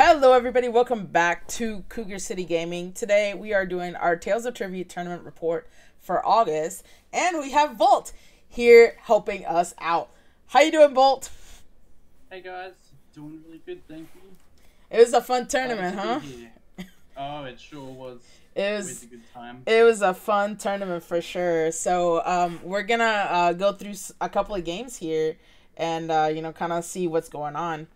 Hello everybody, welcome back to Cougar City Gaming. Today we are doing our Tales of Tribute tournament report for August, and we have Volt here helping us out. How you doing, Volt? Hey guys, doing really good, thank you. It was a fun tournament, huh? Oh, it sure was. It was a good time. It was a fun tournament for sure. So we're gonna go through a couple of games here and you know, kind of see what's going on.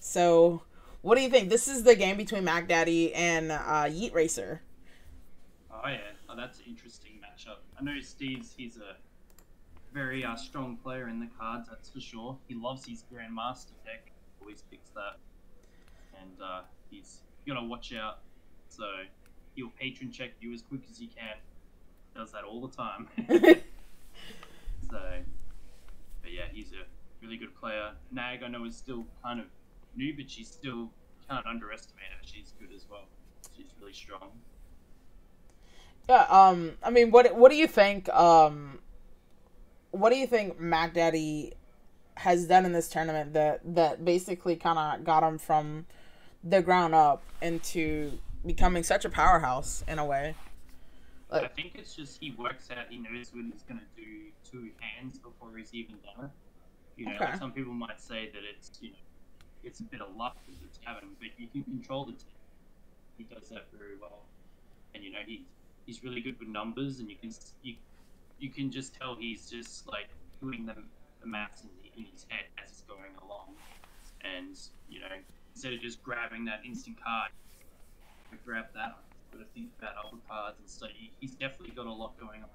So what do you think? This is the game between Mag Daddy and Yeet Racer. Oh yeah, oh, that's an interesting matchup. I know he's a very strong player in the cards, that's for sure. He loves his Grandmaster deck, always picks that, and he's gotta watch out. So he'll patron check you as quick as he can. He does that all the time. But yeah, he's a really good player. Nag, I know, is still kind of new, but she still can't underestimate her. She's good as well. She's really strong. Yeah. I mean, what do you think? What do you think Mag Daddy has done in this tournament that basically kind of got him from the ground up into becoming such a powerhouse in a way? Like, I think it's just he works out. He knows what he's gonna do two hands before he's even done it. You know, okay. Like some people might say that it's, you know, it's a bit of luck with the tavern, but you can control the team. He does that very well, and you know he's really good with numbers, and you can just tell he's just like doing the maths in his head as it's going along, and you know, instead of just grabbing that instant card, you grab that. Got to think about other cards, and so he's definitely got a lot going on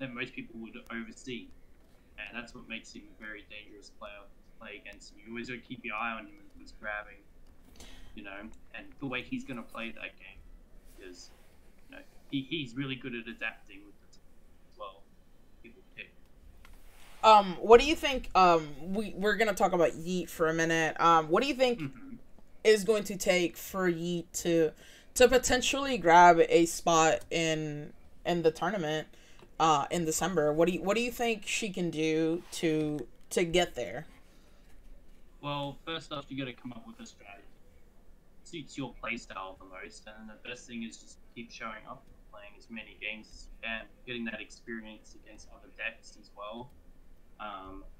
that most people would oversee, and that's what makes him a very dangerous player. Against him, you always gotta keep your eye on him when he's grabbing, you know, and the way he's gonna play that game, because you know he's really good at adapting with the team as well. People pick. What do you think? We're gonna talk about Yeet for a minute. What do you think is going to take for Yeet to potentially grab a spot in the tournament in December? What do you think she can do to get there? Well, first off, you got to come up with a strategy that suits your playstyle the most, and the best thing is just keep showing up, playing as many games as you can, getting that experience against other decks as well,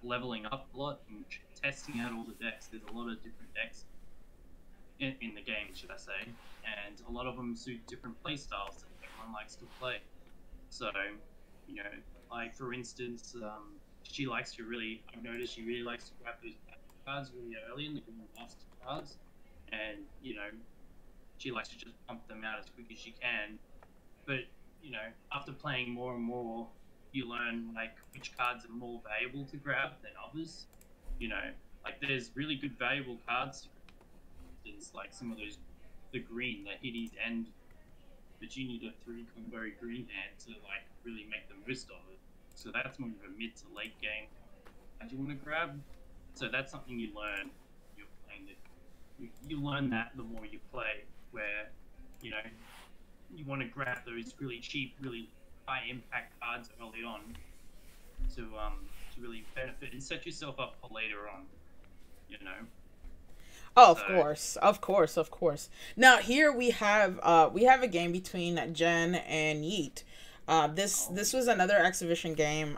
leveling up a lot and testing out all the decks. There's a lot of different decks in the game, should I say, and a lot of them suit different playstyles that everyone likes to play. So, you know, like for instance, she likes to really, I've noticed she really likes to grab those cards really early in the Grandmaster cards, and you know, she likes to just pump them out as quick as she can. But you know, after playing more and more, you learn like which cards are more valuable to grab than others. You know, like there's really good valuable cards. There's like some of those, the green, the Hitties, and but you need a 3-combo green hand to like really make the most of it. So that's more of a mid to late game that you want to grab. So that's something you learn. You're playing it. You learn that the more you play, where you know you want to grab those really cheap, really high impact cards early on to really benefit and set yourself up for later on. You know. Oh, of course. Now here we have a game between Jen and Yeet. This was another exhibition game.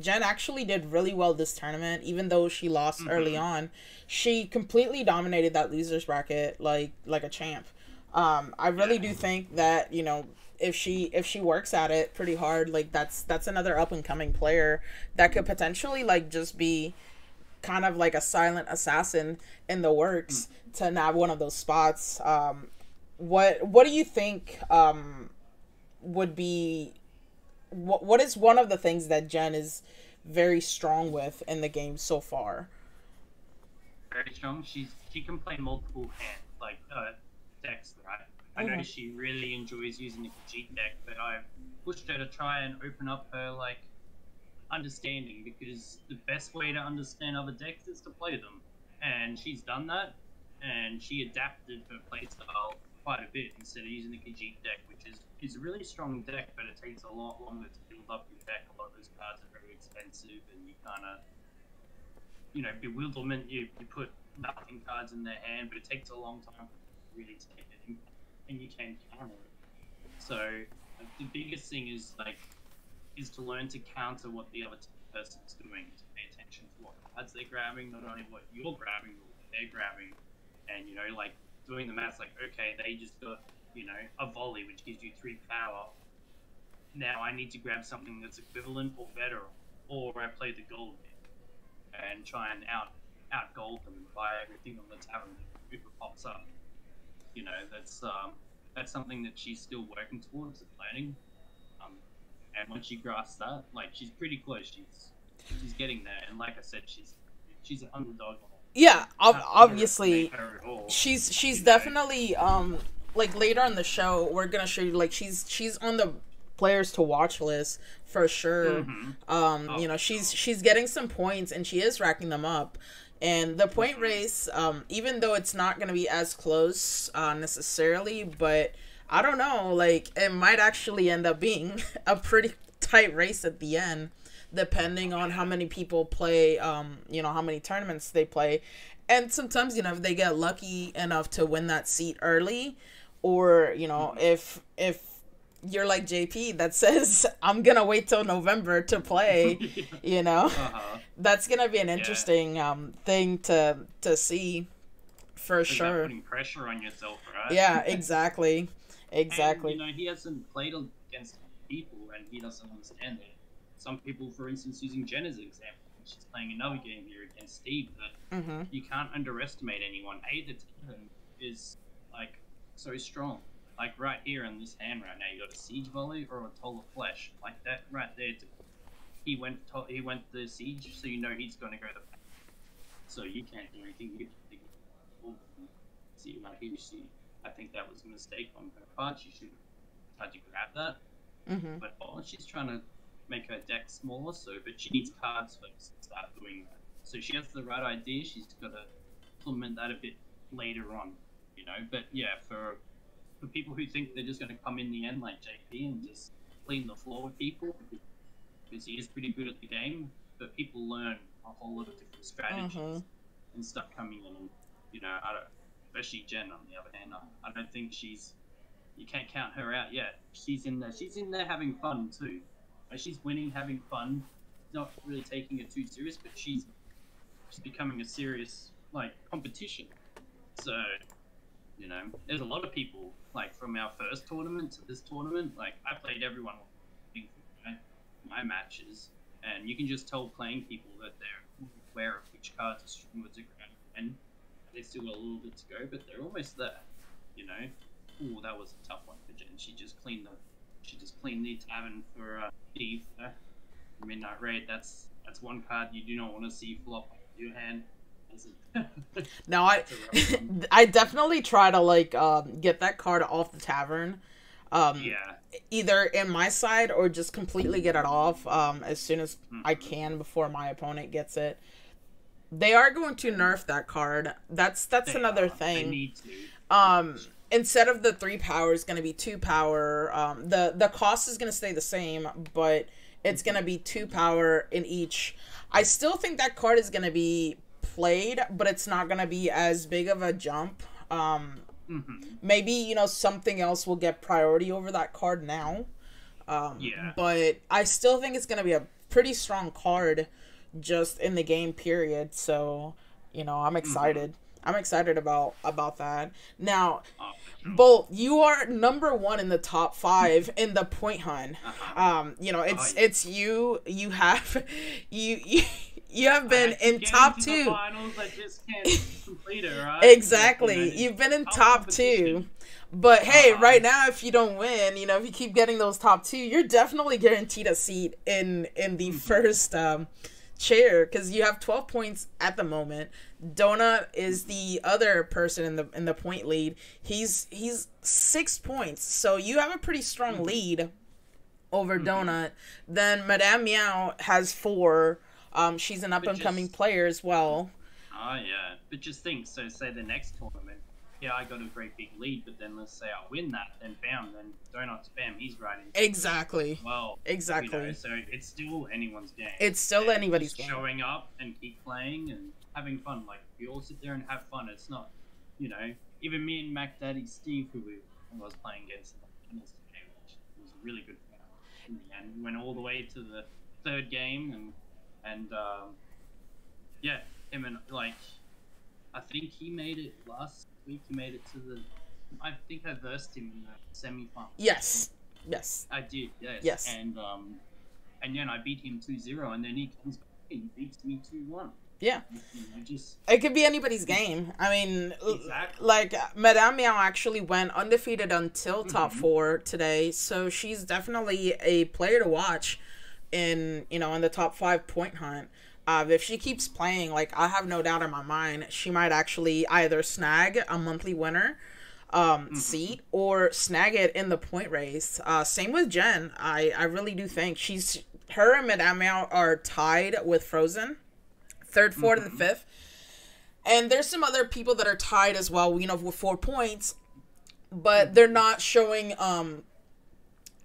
Jen actually did really well this tournament, even though she lost early on. She completely dominated that losers bracket like a champ. I really do think that, you know, if she works at it pretty hard, like that's another up and coming player that could potentially like just be kind of like a silent assassin in the works to nab one of those spots. What do you think would be what is one of the things that Jen is very strong with in the game so far? Very strong. She can play multiple hands, like decks, right? I know she really enjoys using the Khajiit deck, but I pushed her to try and open up her like understanding, because the best way to understand other decks is to play them, and she's done that, and she adapted her playstyle quite a bit instead of using the Khajiit deck, which is a really strong deck, but it takes a lot longer to build up your deck. A lot of those cards are very expensive, and you kind of, you know, bewilderment, you put nothing working cards in their hand, but it takes a long time to really take it in, and you can counter it. So the biggest thing is to learn to counter what the other person's doing, to pay attention to what cards they're grabbing, not only what you're grabbing, but what they're grabbing. And, you know, like doing the maths, like, okay, they just got, you know, a volley, which gives you 3 power. Now I need to grab something that's equivalent or better, or I play the gold game and try and out gold them and buy everything on the tavern if it pops up. You know, that's something that she's still working towards and learning. And once she grasps that, like, she's pretty close. She's getting there, and like I said, she's an underdog. Yeah, obviously, she's definitely like later on the show we're gonna show you like she's on the players to watch list for sure. Mm-hmm. You know, she's getting some points and she is racking them up. And the point race, even though it's not gonna be as close necessarily, but I don't know, like it might actually end up being a pretty tight race at the end, depending on how many people play, you know, how many tournaments they play. And sometimes, you know, if they get lucky enough to win that seat early, or, you know, if you're like JP that says, I'm going to wait till November to play, you know, that's going to be an interesting thing to see for sure. Putting pressure on yourself, right? Yeah, exactly. Exactly. And, you know, he hasn't played against people and he doesn't understand it. Some people, for instance, using Jen as an example, she's playing another game here against Steve, but you can't underestimate anyone. Either team is, like, so strong. Like, right here in this hand right now, you got a Siege volley or a Toll of Flesh. Like, that right there, he went the Siege, so you know he's going to go the back. So you can't do anything. You can see, like, I think that was a mistake on her part. She should have tried to grab that. But she's trying to make her deck smaller, but she needs cards first to start doing that. So she has the right idea, she's got to implement that a bit later on, you know. But yeah, for people who think they're just going to come in the end like JP and just clean the floor with people, because he is pretty good at the game, but people learn a whole lot of different strategies and stuff coming in. And, you know, especially Jen on the other hand, I don't think you can't count her out yet. She's in there having fun too. She's winning, having fun, not really taking it too serious, but she's becoming a serious, like, competition. So, you know, there's a lot of people, like, from our first tournament to this tournament, like, I played everyone in my matches, and you can just tell playing people that they're aware of which cards are stronger to grab, and they still got a little bit to go, but they're almost there, you know. Ooh, that was a tough one for Jen. She just cleaned the tavern for Steve, Midnight Raid. That's one card you do not want to see flop your hand. No, I definitely try to like get that card off the tavern, either in my side or just completely get it off as soon as I can before my opponent gets it. They are going to nerf that card. That's another thing. They need to. Instead of the 3 power, it's going to be 2 power. The cost is going to stay the same, but it's going to be 2 power in each. I still think that card is going to be played, but it's not going to be as big of a jump. Maybe, you know, something else will get priority over that card now. But I still think it's going to be a pretty strong card just in the game period. So, you know, I'm excited. I'm excited about that. Now, Bolt, you are #1 in the top 5 in the point hunt. You know, it's you have been in top 2. Finals, I just can't complete it, right? Exactly. You've been in top 2. But hey, right now, if you don't win, you know, if you keep getting those top 2, you're definitely guaranteed a seat in the first chair, because you have 12 points at the moment. Donut is the other person in the point lead. He's 6 points, so you have a pretty strong lead over Donut. Then Madame Meow has 4. She's an up-and-coming player as well. But just think, so say the next tournament, I got a very big lead, but then let's say I win that, then bam, then Donut's bam, he's right in. Exactly. Well, exactly. You know, so it's still anyone's game. It's still anybody's game. Showing up and keep playing and having fun, like We all sit there and have fun. It's not, you know, even me and Mag Daddy, Steve, who I was playing against in this game, which was a really good game in the end. We went all the way to the third game, and yeah, him and, like, I think he made it last week. He made it to the, I think I versed him in the semi-final. Yes. Yes. I did, yes. Yes. And then I beat him 2-0, and then he comes back and beats me 2-1. Yeah. It could be anybody's game. I mean, exactly. Like, Madame Meow actually went undefeated until top four today, so she's definitely a player to watch in, you know, in the top 5 point hunt. If she keeps playing, like, I have no doubt in my mind, she might actually either snag a monthly winner seat or snag it in the point race. Same with Jen. I really do think she's, her and Madame Meow are tied with Frozen. Third, fourth, and fifth. And there's some other people that are tied as well, you know, with 4 points, but they're not showing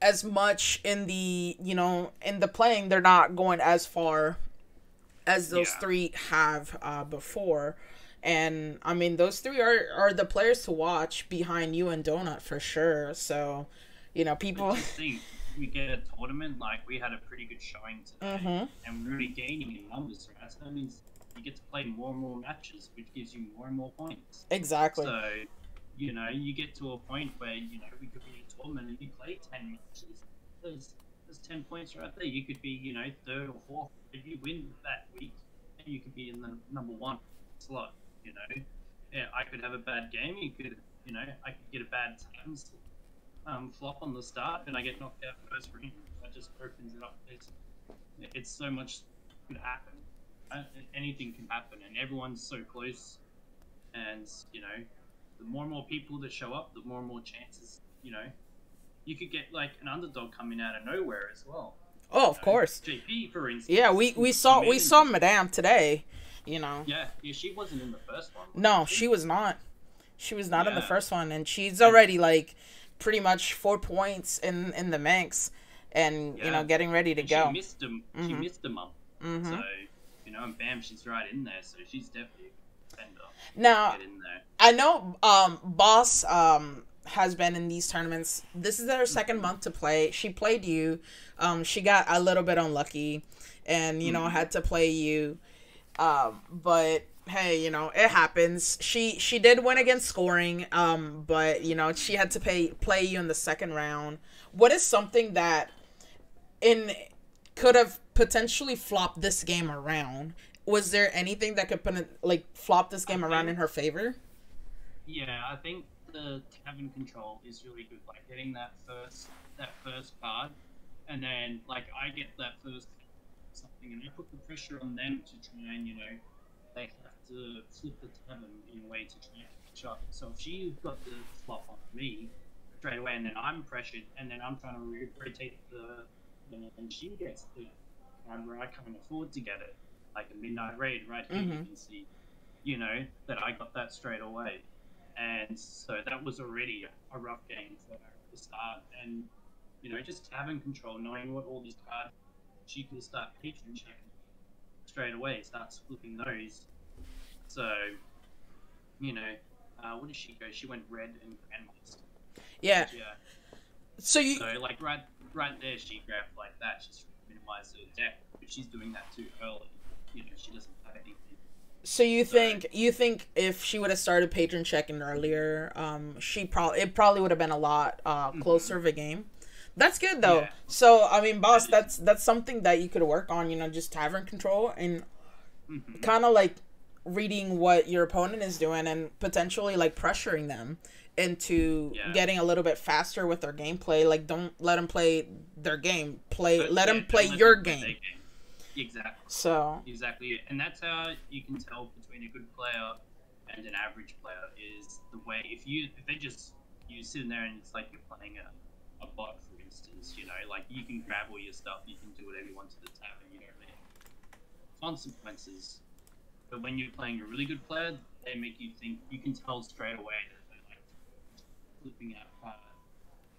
as much in the, you know, in the playing. They're not going as far as those three have before. And I mean, those three are the players to watch behind you and Donut for sure. So, you know, people think we get a tournament, like we had a pretty good showing today, and we're really gaining in numbers. Right? So that means you get to play more and more matches, which gives you more and more points. Exactly. So, you know, you get to a point where, you know, we could be in a tournament and you play 10 matches. There's 10 points right there. You could be, you know, third or fourth. If you win that week, and you could be in the #1 slot. You know, yeah, I could have a bad game. You could, you know, I could get a bad time flop on the start, and I get knocked out first round. That just opens it up. It's so much could happen. Anything can happen, and everyone's so close. And you know, the more and more people that show up, the more and more chances. You know, you could get like an underdog coming out of nowhere as well. Oh, of course. JP, for instance. Yeah, we saw Madame today. You know. Yeah, yeah, she wasn't in the first one. No, she was not. She was not in the first one, and she's already like pretty much 4 points in the mix, and you know, getting ready to go. She missed him. She missed him up. So you know, and bam, she's right in there. So she's definitely a contender. Now get in there. I know Boss has been in these tournaments. This is her second month to play. She played you. She got a little bit unlucky, and you know, had to play you. But hey, you know, it happens. She did win against Scoring, but you know, she had to play you in the second round. What is something that could have potentially flopped this game around? Was there anything that could flop this game around in her favor? Yeah, I think the tavern control is really good. Like getting that first card, and then like I get that first. Something, and I put the pressure on them to try and, you know, they have to flip the tavern in a way to try and catch up. So if she's got the flop on me straight away, and then I'm pressured, and then I'm trying to rotate the, and she gets the one where I can't afford to get it, like a midnight raid right here. You can see, you know, that I got that straight away, and so that was already a rough game for the start. And you know, just tavern control, knowing what all these cards. She can start pitching straight away, starts flipping those. So, you know, what did she go? She went red and Grandmaster. Yeah. Yeah. So, like, right there, she grabbed like that. She's minimized her deck, but she's doing that too early. You know, she doesn't have anything. So you think if she would have started patron checking earlier, it probably would have been a lot closer of a game. That's good though. Yeah. So I mean, Boss, that's something that you could work on. You know, just tavern control and kind of like reading what your opponent is doing and potentially like pressuring them into getting a little bit faster with their gameplay. Like, don't let them play their game. Let them play your game. Exactly. So exactly, and that's how you can tell between a good player and an average player is the way if they just sit in there and it's like you're playing a bot. Instance, you know, like you can grab all your stuff, you can do whatever you want to the tavern, you don't really have consequences. But when you're playing a really good player, they make you think. You can tell straight away that they're like flipping out cards,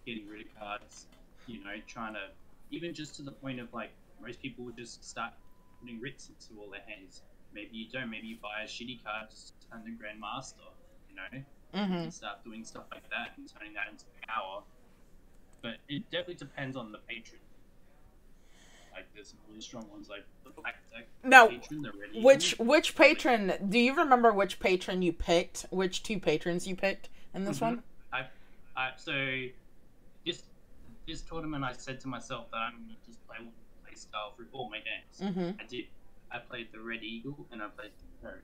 getting rid of cards, you know, trying to, even just to the point of like most people would just start putting writs into all their hands Maybe you don't. Maybe you buy a shitty card just to turn to Grandmaster, you know? Mm-hmm. And start doing stuff like that and turning that into power. But it definitely depends on the patron. Like, there's some really strong ones, like the Black Deck patron, the Red Eagle. Which patron, do you remember which patron you picked? Which two patrons you picked in this one? So, this tournament, I said to myself that I'm going to just play style through all my games. Mm-hmm. I did. I played the Red Eagle and I played the Crow.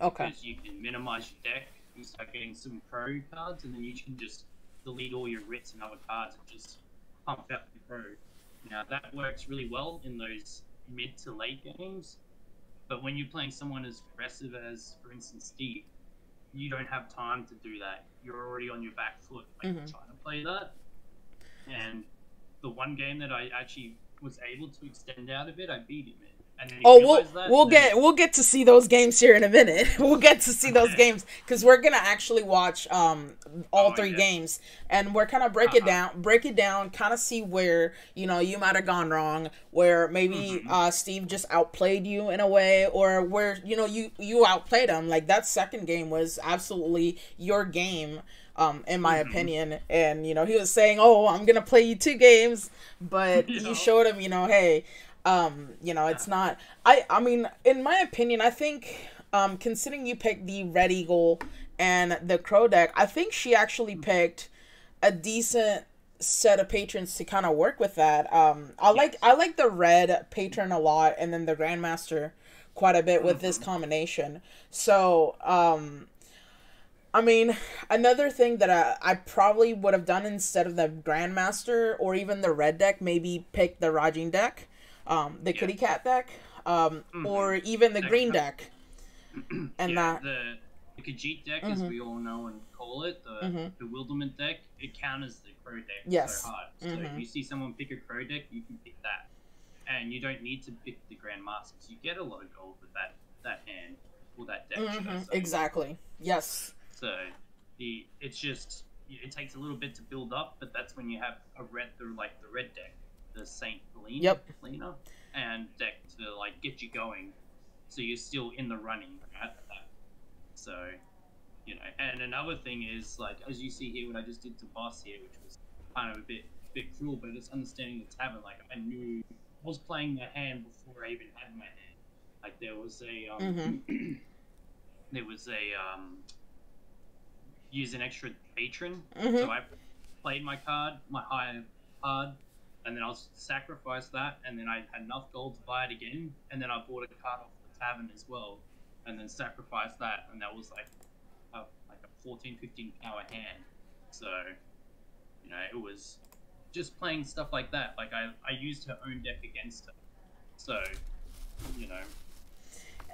Okay. Because you can minimize your deck, you start getting some Crow cards, and then you can just delete all your Writs and other cards and just pump out the Crow. Now, that works really well in those mid to late games, but when you're playing someone as aggressive as, for instance, Steve, you don't have time to do that. You're already on your back foot, like, trying to play that. And the one game that I actually was able to extend out of it, I beat him in. And we'll get to see those games here in a minute. We'll get to see those games because we're gonna actually watch all three games, and we're kind of break it down, kind of see where, you know, you might have gone wrong, where maybe Steve just outplayed you in a way, or where, you know, you outplayed him. Like, that second game was absolutely your game, in my opinion. And, you know, he was saying, "Oh, I'm gonna play you two games," but you showed him, you know, hey. You know, it's not, I mean, in my opinion, I think, considering you picked the Red Eagle and the Crow deck, I think she actually picked a decent set of patrons to kind of work with that. I like the Red patron a lot, and then the Grandmaster quite a bit with this combination. So, I mean, another thing that I probably would have done instead of the Grandmaster or even the Red deck, maybe pick the Rajhin deck. The kitty cat deck, or even the green deck, and the Khajiit deck, as we all know and call it, the bewilderment deck. It counters the Crow deck so hard. So if you see someone pick a Crow deck, you can pick that, and you don't need to pick the Grandmasters. You get a lot of gold with that hand or that deck. Exactly. Yes. So it's just, it takes a little bit to build up, but that's when you have a red through, like the Red deck. The Saint Helena, and deck to, like, get you going, so you're still in the running. So, you know, and another thing is, like, as you see here, what I just did to Boss here, which was kind of a bit cruel, but it's understanding the tavern. Like, I was playing the hand before I even had my hand. Like, there was a use an extra patron, so I played my card, my higher card. And then I sacrificed that, and then I had enough gold to buy it again, and then I bought a card off the tavern as well, and then sacrificed that, and that was like a 14, 15 power hand. So, you know, it was just playing stuff like that. Like, I used her own deck against her. So, you know.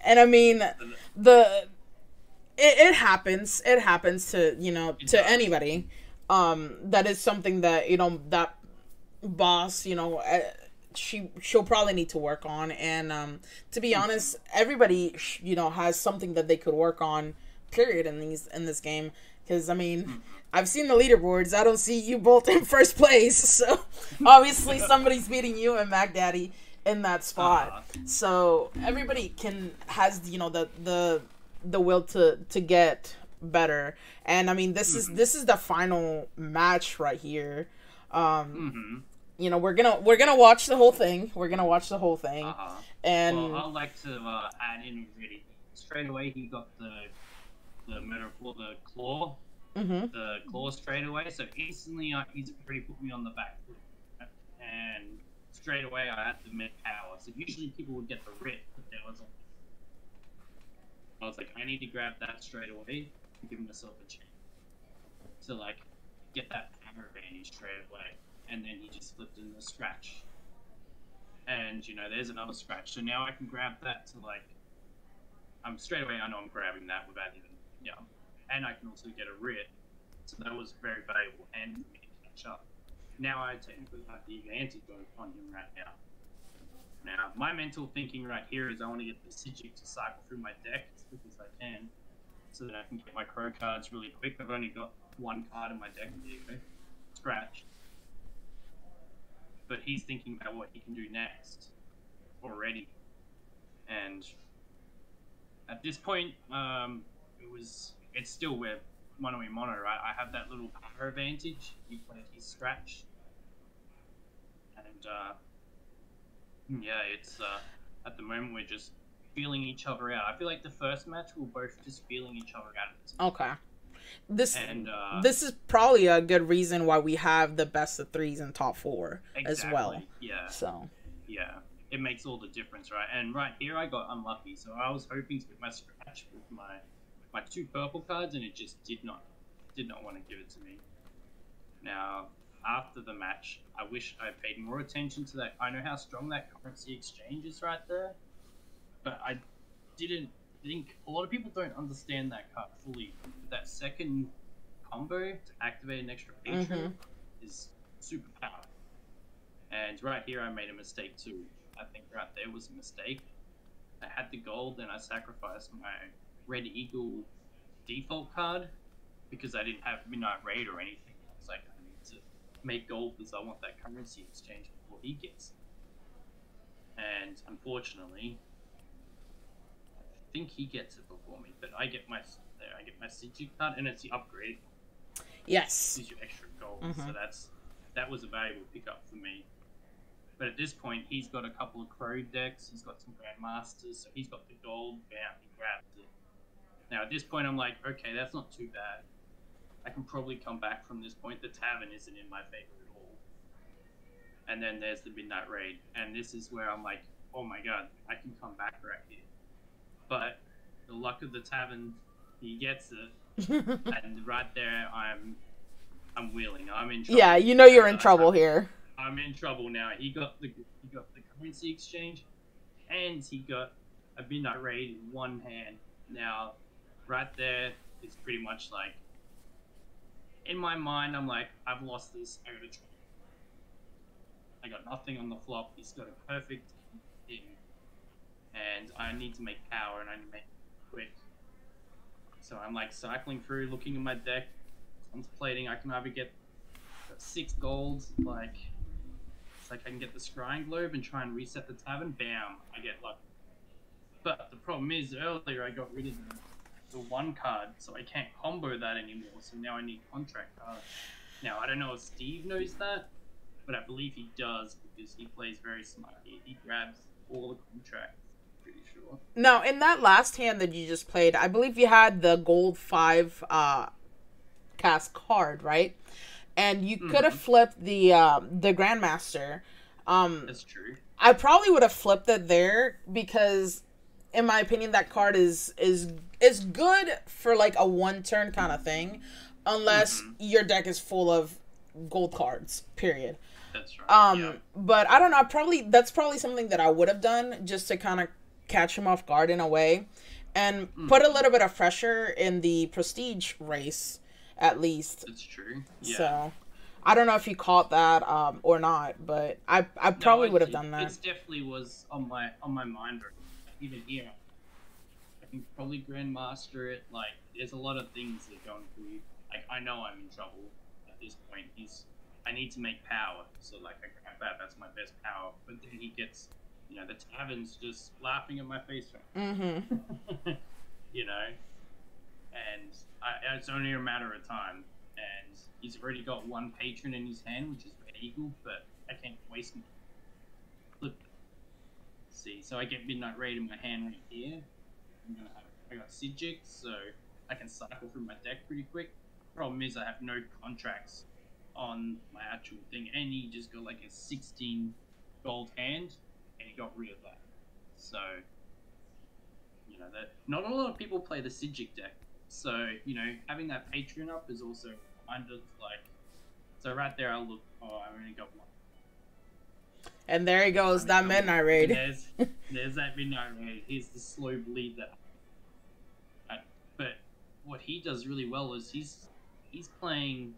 And I mean, it happens. It happens to, you know, to anybody. That is something that, you know, that Boss, you know, she'll probably need to work on, and to be honest, everybody, you know, has something that they could work on, period, in this game, because I mean, I've seen the leaderboards. I don't see you both in first place, so obviously somebody's beating you and Mag Daddy in that spot. So everybody has, you know, the will to get better, and I mean, this is the final match right here. You know, we're gonna watch the whole thing. And well, I'd like to add in really straight away. He got the metaphor, the claw, straight away. So instantly, he's already put me on the back foot, and straight away I had the mid power. So usually people would get the writ, but there wasn't. I was like, I need to grab that straight away and give myself a chance to, like, get that power range straight away. And then he just flipped in the scratch, and, you know, there's another scratch, so now I can grab that to, like, I'm straight away, I know I'm grabbing that without even, you know, and I can also get a rear, so that was very valuable and for me to catch up. Now I technically have the advantage on him right now. Now my mental thinking right here is I want to get the Psijic to cycle through my deck as quick as I can, so that I can get my Crow cards really quick. I've only got one card in my deck, scratch. But he's thinking about what he can do next already. And At this point, it's still where mono, right? I have that little power advantage. He played his scratch. And, yeah, it's, at the moment we're just feeling each other out. I feel like the first match we're both just feeling each other out at this point. Okay. This is probably a good reason why we have the best of threes and top four as well. Yeah. So. Yeah. It makes all the difference, right? And right here I got unlucky, so I was hoping to get my scratch with my two purple cards, and it just did not want to give it to me. Now, after the match, I wish I paid more attention to that. I know how strong that currency exchange is right there, but I didn't think, a lot of people don't understand that card fully. That second combo to activate an extra patron is super powerful. And right here I made a mistake too. I think right there was a mistake. I had the gold and I sacrificed my Red Eagle default card because I didn't have Midnight Raid or anything. I was like, I need to make gold because I want that currency exchange before he gets it. And unfortunately, I think he gets it before me, but I get my Psijic card, and it's the upgrade. Yes. Gives you extra gold, so that was a valuable pickup for me. But at this point, he's got a couple of Crow decks, he's got some Grandmasters, so he's got the gold, bam, he grabs it. Now at this point I'm like, okay, that's not too bad. I can probably come back from this point. The tavern isn't in my favor at all. And then there's the Midnight Raid, and this is where I'm like, oh my god, I can come back right here. But the luck of the tavern, he gets it, and right there I'm wheeling. I'm in trouble. Yeah, you know you're in trouble here. I'm in trouble now. He got the currency exchange, and he got a Midnight Raid in one hand. Now, right there, it's pretty much like, in my mind, I'm like, I've lost this. I gotta try. I got nothing on the flop. He's got a perfect thing, and I need to make power, and I need to make it quick. So I'm like cycling through, looking at my deck, contemplating. I can either get 6 golds, like it's like I can get the Scrying Globe and try and reset the tavern, bam, I get luck. But the problem is, earlier I got rid of the one card, so I can't combo that anymore, so now I need contract cards. Now I don't know if Steve knows that, but I believe he does because he plays very smart. He grabs all the contracts, pretty sure. Now in that last hand that you just played, I believe you had the gold 5 cast card, right? And you could have flipped the Grandmaster. That's true. I probably would have flipped it there because, in my opinion, that card is good for like a one-turn kind of thing, unless your deck is full of gold cards, period. That's right. Yeah. But I don't know. That's probably something that I would have done just to kind of catch him off guard in a way and put a little bit of pressure in the prestige race. At least it's true. Yeah. So I don't know if you caught that or not, but I probably would have done that. It definitely was on my mind. Even here, I can probably Grandmaster it. Like, there's a lot of things that are going through. Like, I know I'm in trouble at this point. I need to make power, so like I grab that. That's my best power. But then he gets, the tavern's just laughing at my face. Right now. And it's only a matter of time, and he's already got one patron in his hand, which is Red Eagle, but I can't waste him. Flip it. See, so I get Midnight Raid in my hand right here. I got Psijic, so I can cycle through my deck pretty quick. Problem is I have no contracts on my actual thing, and he just got like a 16 gold hand, and he got rid of that. So, that not a lot of people play the Psijic deck. So, having that Patreon up is also kind of like... So right there, I'll look... Oh, I only got one. And there he goes, that Midnight Raid. There's that Midnight Raid. Here's the slow bleed that... But what he does really well is he's playing...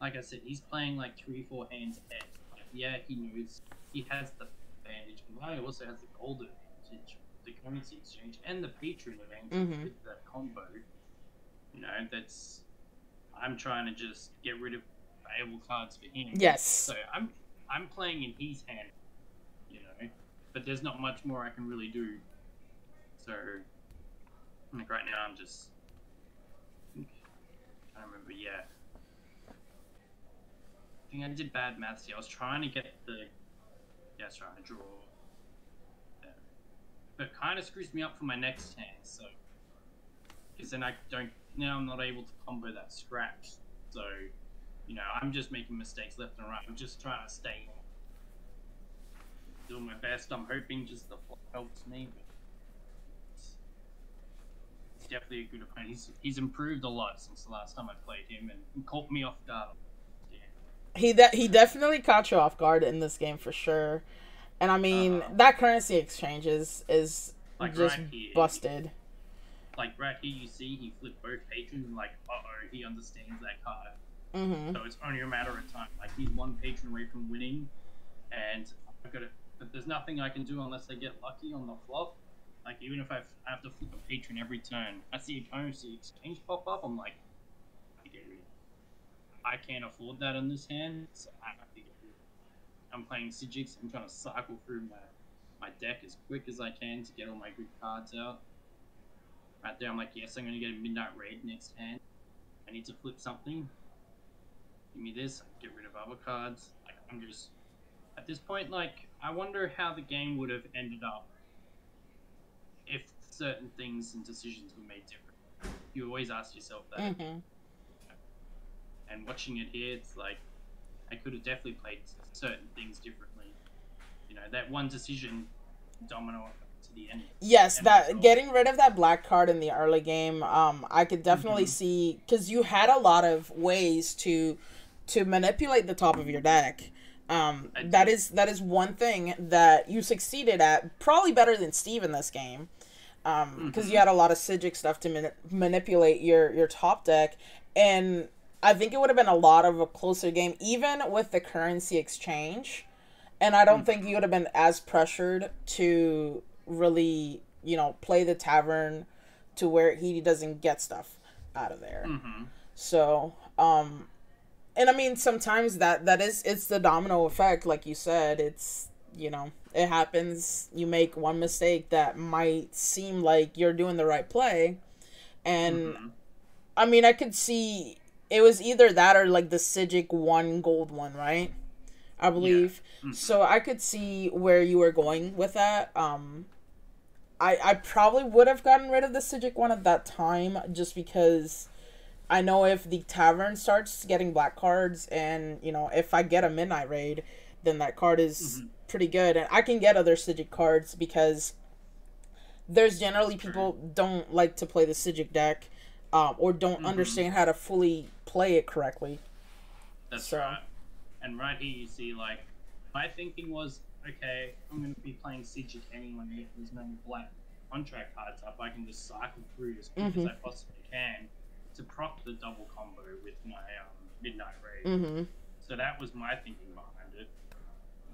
Like I said, he's playing like 3 or 4 hands ahead. Like, yeah, he knows. He has the advantage. But he also has the gold advantage. The currency exchange and the patron event with that combo, that's I'm trying to just get rid of valuable cards for him. Yes. So I'm playing in his hand, but there's not much more I can really do. So Like right now, I'm just. I don't remember. Yeah. I think I did bad maths here. I was trying to get the. Yeah, I was trying to draw. There. But it kind of screws me up for my next hand, so. Because then I don't. Now I'm not able to combo that scratch. So, you know, I'm just making mistakes left and right. I'm just trying to stay. Doing my best. I'm hoping just the flop helps me. But it's definitely a good opponent. He's improved a lot since the last time I played him and caught me off guard. He definitely caught you off guard in this game for sure, and I mean that currency exchange is like just right here, busted. Like right here, you see he flipped both patrons and like he understands that card. Mm-hmm. So it's only a matter of time. Like he's one patron away from winning, and I've got to. But there's nothing I can do unless I get lucky on the flop. Like even if I have to flip a patron every turn, I see a currency exchange pop up. I'm like, I can't afford that on this hand, so I have to get rid of it. I'm playing Psijic, so I'm trying to cycle through my deck as quick as I can to get all my good cards out. Right there, I'm like, yes, I'm going to get a Midnight Raid next hand. I need to flip something. Give me this, I can get rid of other cards. Like, I'm just, at this point, like, I wonder how the game would have ended up if certain things and decisions were made different. You always ask yourself that. Mm-hmm. And watching it here, it's like, I could have definitely played certain things differently. You know, that one decision, domino to the end. Yes, that getting rid of that black card in the early game, I could definitely see, because you had a lot of ways to manipulate the top of your deck. That is one thing that you succeeded at, probably better than Steve in this game. Because you had a lot of Psijic stuff to manipulate your top deck, and I think it would have been a lot of a closer game, even with the currency exchange. And I don't think you would have been as pressured to really, you know, play the tavern to where he doesn't get stuff out of there. So, and I mean, sometimes it's the domino effect. Like you said, it's, you know, it happens. You make one mistake that might seem like you're doing the right play. And I mean, I could see, it was either that or like the Psijic one gold one, right? I believe. Yeah. So I could see where you were going with that. I probably would have gotten rid of the Psijic one at that time, just because I know if the tavern starts getting black cards, and you know, if I get a Midnight Raid, then that card is pretty good, and I can get other Psijic cards because there's generally people don't like to play the Psijic deck. Or don't understand how to fully play it correctly. That's right. And right here you see, like, my thinking was, okay, I'm going to be playing Siege anyone if there's no black contract cards up. I can just cycle through as quick as I possibly can to prop the double combo with my Midnight Raid. So that was my thinking behind it.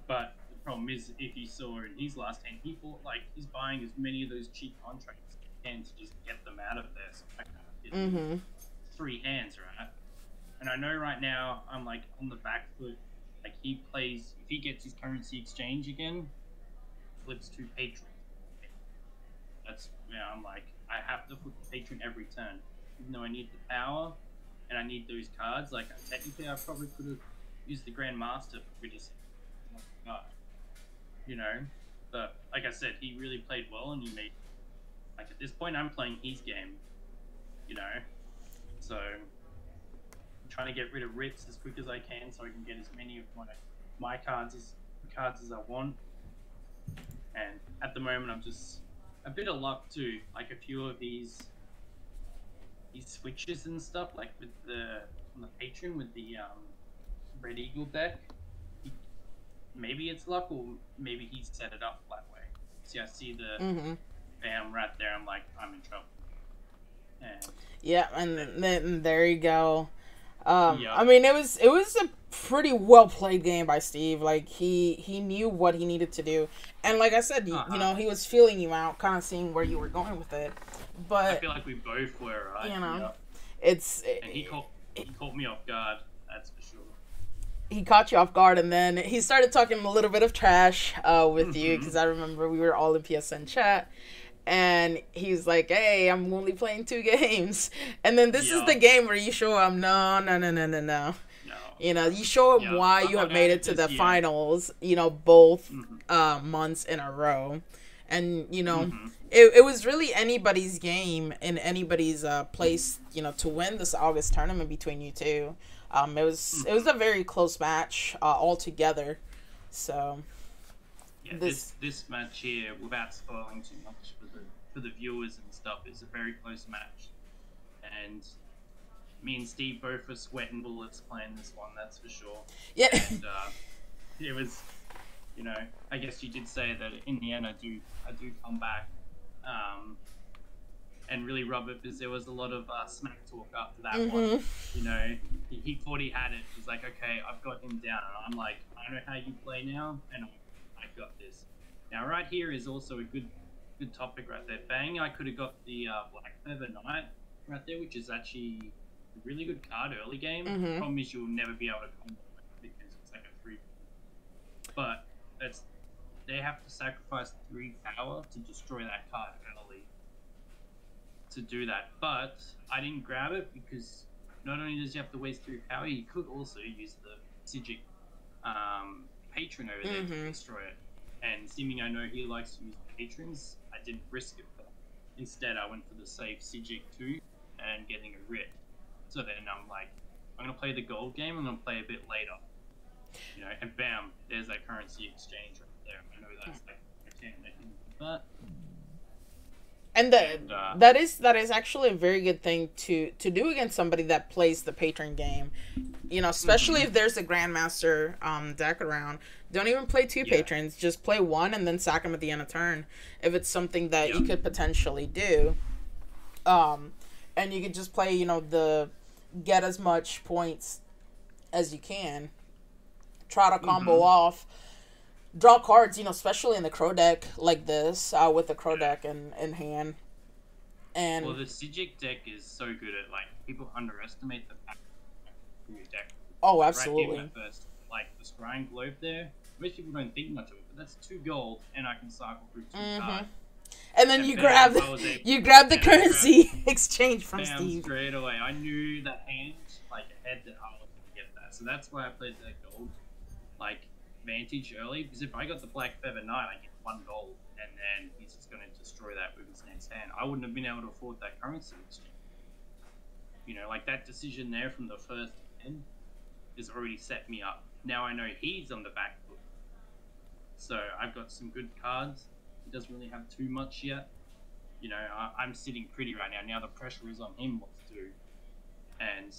But the problem is, if you saw in his last hand, he thought, like, he's buying as many of those cheap contracts as he can to just get them out of there. So I three hands, right? And I know right now I'm like on the back foot. Like he plays, if he gets his currency exchange again, flips two patrons. That's, yeah, I'm like, I have to flip a patron every turn, even though I need the power and I need those cards. Like technically I probably could have used the Grandmaster for criticism, you know, but like I said, he really played well, and he made, like, at this point I'm playing his game. You know, so I'm trying to get rid of rips as quick as I can, so I can get as many of my cards as I want. And at the moment, I'm just a bit of luck too. Like a few of these switches and stuff, like with on the patron with the Red Eagle deck. Maybe it's luck, or maybe he set it up that way. See, I see the bam right there. I'm like, I'm in trouble. Yeah, and then there you go. I mean, it was a pretty well played game by Steve. Like he knew what he needed to do, and like I said, you know, he was feeling you out, kind of seeing where you were going with it. But I feel like we both were, right? You know, and he caught me off guard. That's for sure. He caught you off guard, and then he started talking a little bit of trash with you, because I remember we were all in PSN chat. and he's like, hey, I'm only playing 2 games. And then this is the game where you show him, no. You know, you show him why you have made it to the finals, you know, both months in a row. And, you know, it was really anybody's game and anybody's place, you know, to win this August tournament between you two. It was a very close match altogether. So yeah, this match here, without spoiling too much for the viewers and stuff, is a very close match. And me and Steve both were sweating bullets playing this one, that's for sure. Yeah. And, it was, you know, I guess you did say that in the end I do come back and really rub it, because there was a lot of smack talk after that one. You know, he thought he had it. He's like, okay, I've got him down. And I'm like, I know how you play now, and I've got this. Now right here is also a good topic right there. Bang, I could have got the Blackfeather Knight right there, which is actually a really good card early game. The problem is you'll never be able to combo it because it's like a 3. But they have to sacrifice 3 power to destroy that card early to do that. But I didn't grab it because not only does you have to waste 3 power, you could also use the Psijic patron over there to destroy it. And seeming I know he likes to use patrons, I didn't risk it. But instead, I went for the safe Psijic 2 and getting a Rit. So then I'm like, I'm going to play the gold game, I'm going to play a bit later. You know, and bam, there's that currency exchange right there. I know that's like, okay, but... And that is actually a very good thing to do against somebody that plays the patron game, you know, especially if there's a Grandmaster deck around. Don't even play 2 patrons, just play 1 and then sack them at the end of turn if it's something that you could potentially do. And you could just play, you know, get as much points as you can, try to combo off. Draw cards, you know, especially in the Crow deck like this, with the Crow deck in hand. And well, the Psijic deck is so good at, like, people underestimate the power of your deck. Oh, absolutely. Right first, like the Scrying Globe there, most people don't think much of it, but that's 2 gold, and I can cycle through 2 cards. And then you grab the currency exchange from Steve straight away. I knew the hand like ahead that I was gonna get that, so that's why I played that gold like advantage early, because if I got the Blackfeather Knight, I get 1 gold, and then he's just going to destroy that with his next hand. I wouldn't have been able to afford that currency exchange. You know, like that decision there from the first hand has already set me up. Now I know he's on the back foot, so I've got some good cards. He doesn't really have too much yet. You know, I'm sitting pretty right now. Now the pressure is on him what to do, and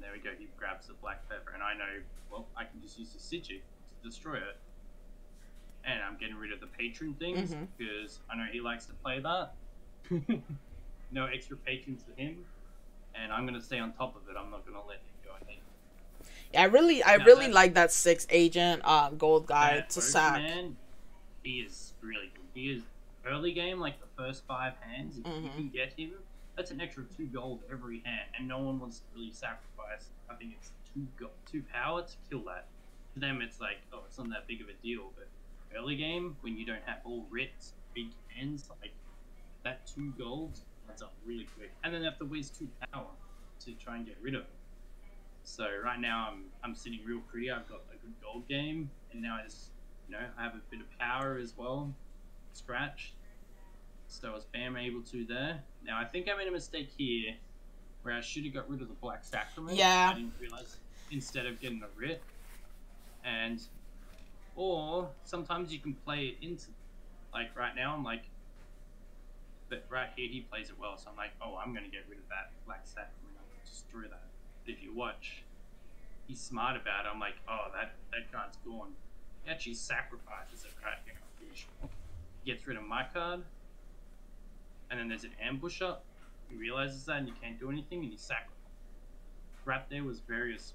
there we go. He grabs the Blackfeather, and I know, well, I can just use the Psijic destroy it, and I'm getting rid of the patron things because I know he likes to play that. No extra patrons for him, and I'm gonna stay on top of it. I'm not gonna let him go ahead. Yeah, I really like that 6 agent gold guy to sack. Man, he is really good. He is early game, like the first 5 hands. If you can get him, that's an extra 2 gold every hand, and no one wants to really sacrifice. I think it's 2 power to kill that. For them, it's like, oh, it's not that big of a deal, but early game, when you don't have all writs, big hands, like, that 2 gold adds up really quick. And then you have to waste 2 power to try and get rid of it. So right now, I'm sitting real pretty. I've got a good gold game, and now I just, you know, I have a bit of power as well, scratched. So I was bam able to there. Now, I think I made a mistake here, where I should have got rid of the Black Sacrament. Yeah. I didn't realize, instead of getting a writ. And or sometimes you can play it into, like right now I'm like, but right here he plays it well, so I'm like, oh, I'm gonna get rid of that Black Sacrament, I'm gonna destroy that. But if you watch, he's smart about it. I'm like, oh, that card's gone. He actually sacrifices it right here. I'm pretty sure he gets rid of my card, and then there's an ambusher. He realizes that, and you can't do anything, and he sacrifices. Right there was various.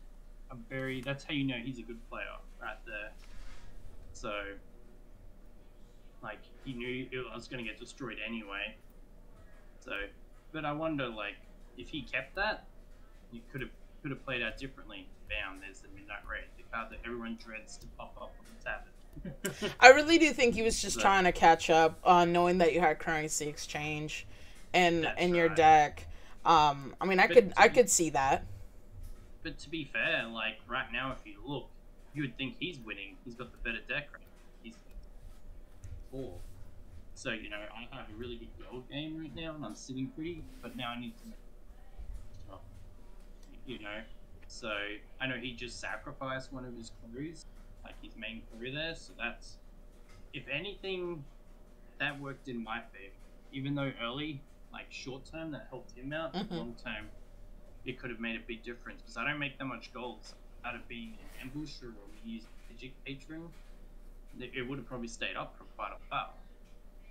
That's how you know he's a good player right there. So, like, he knew I was going to get destroyed anyway. So, but I wonder, like, if he kept that, you could have played out differently. Bam, there's the Midnight Raid, the card that everyone dreads to pop up on the tavern. I really do think he was just trying to catch up on knowing that you had Currency Exchange and in your deck. I mean, I could see that. But to be fair, like right now, if you look, you would think he's winning. He's got the better deck right now. He's four. So, you know, I have a really good gold game right now, and I'm sitting pretty, but now I need to make it up, you know? So, I know he just sacrificed one of his crews, like his main crew there, so that's, if anything, that worked in my favor. Even though early, like short-term, that helped him out, long-term, it could have made a big difference, because I don't make that much gold, so out of being an ambusher or using Psijic patron, it would have probably stayed up for quite a while.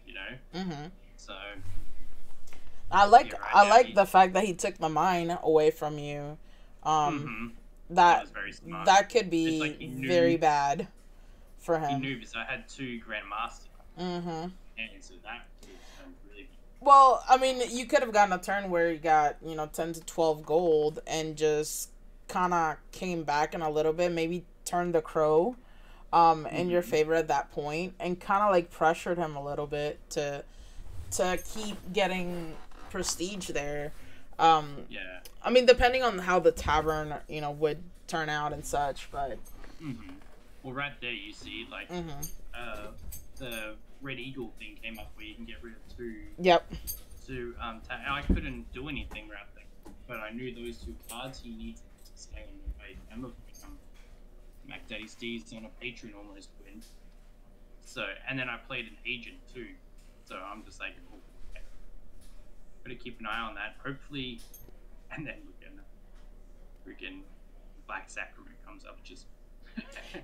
You know, so I like I like the fact that he took the mine away from you. That was very smart. That could be like very bad for him. He knew because I had two Grandmaster. And so that really... Well, I mean, you could have gotten a turn where you got 10 to 12 gold and just kind of came back in a little bit, maybe turned the crow in your favor at that point, and kind of like pressured him a little bit to keep getting prestige there. Yeah. I mean, depending on how the tavern, would turn out and such, but. Well, right there you see, like, the Red Eagle thing came up where you can get rid of two. I couldn't do anything right there, but I knew those two cards he needed to stay in the way. And look, Mag Daddy Steve's on a Patreon almost win. So, and then I played an agent too. So I'm just like, oh, okay. Gotta keep an eye on that. Hopefully, and then freaking Black Sacrament comes up just.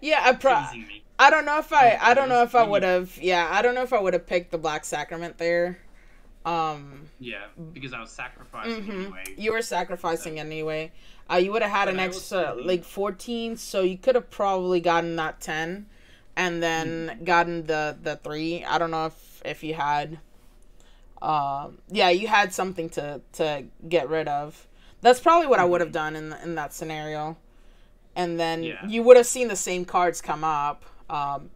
Yeah, I don't know if I don't know if I would have. Yeah, I don't know if I would have picked the Black Sacrament there. Yeah, because I was sacrificing anyway. You were sacrificing anyway. You would have had an extra, like, 14, so you could have probably gotten that 10 and then gotten the 3. I don't know if you had... yeah, you had something to get rid of. That's probably what I would have done in that scenario. And then you would have seen the same cards come up,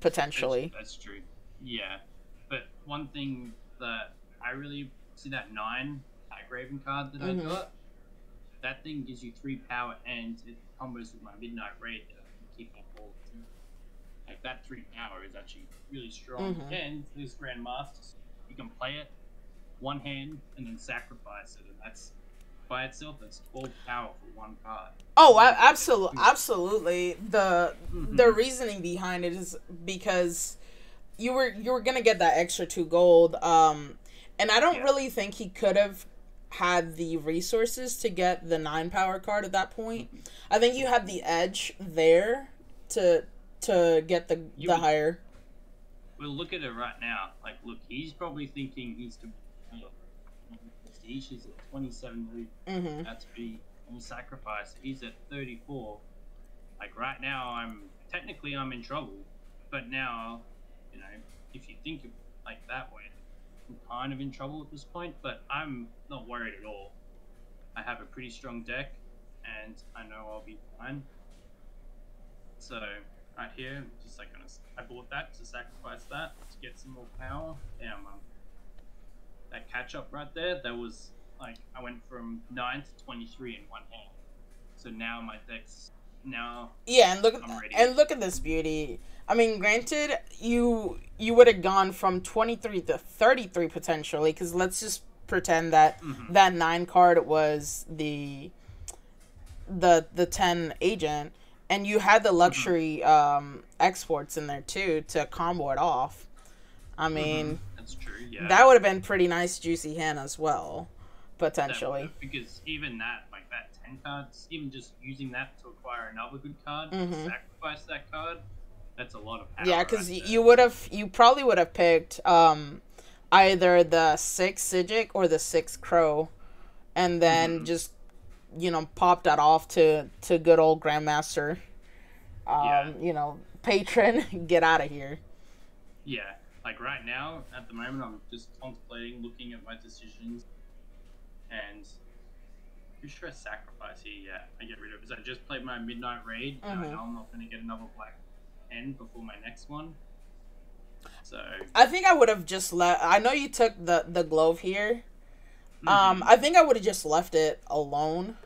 potentially. That's true. Yeah. But one thing that... I really see that 9 Graven card that I got. That thing gives you 3 power and it combos with my Midnight Raid that I can keep up all the time. Like that 3 power is actually really strong. And this Grandmaster, you can play it one hand and then sacrifice it, and that's by itself, that's all power for one card. Oh, absolutely, absolutely. The reasoning behind it is because you were gonna get that extra 2 gold. And I don't really think he could have had the resources to get the 9 power card at that point. I think you had the edge there to get the higher. Well, look at it right now. Like, look, he's probably thinking he's to prestige. He's at 27 million. That's be on sacrifice. He's at 34. Like right now, I'm technically in trouble. But now, you know, if you think of like that way. I'm kind of in trouble at this point, but I'm not worried at all. I have a pretty strong deck, and I know I'll be fine. So, right here, just like I bought that to sacrifice that to get some more power. Damn, that catch up right there, that was like I went from 9 to 23 in one hand. So now my deck's now. Yeah, and look at and look at this beauty. I mean, granted, you would have gone from 23 to 33 potentially, because let's just pretend that that 9 card was the 10 agent, and you had the luxury exports in there too to combo it off. I mean, that's true. Yeah, that would have been pretty nice, juicy hand as well, potentially. Because even that, like that 10 card, even just using that to acquire another good card, sacrifice that card. That's a lot of power. Yeah, because right you probably would have picked either the 6 Psijic or the 6 Crow, and then just pop that off to good old Grandmaster, patron. Get out of here. Yeah, like right now at the moment, I'm just contemplating, looking at my decisions, and who should I sacrifice here? Yeah, I get rid of because I just played my Midnight Raid. And I'm not going to get another Black before my next one, So I think I would have just left. I know you took the glove here. Mm-hmm. I think I would have just left it alone.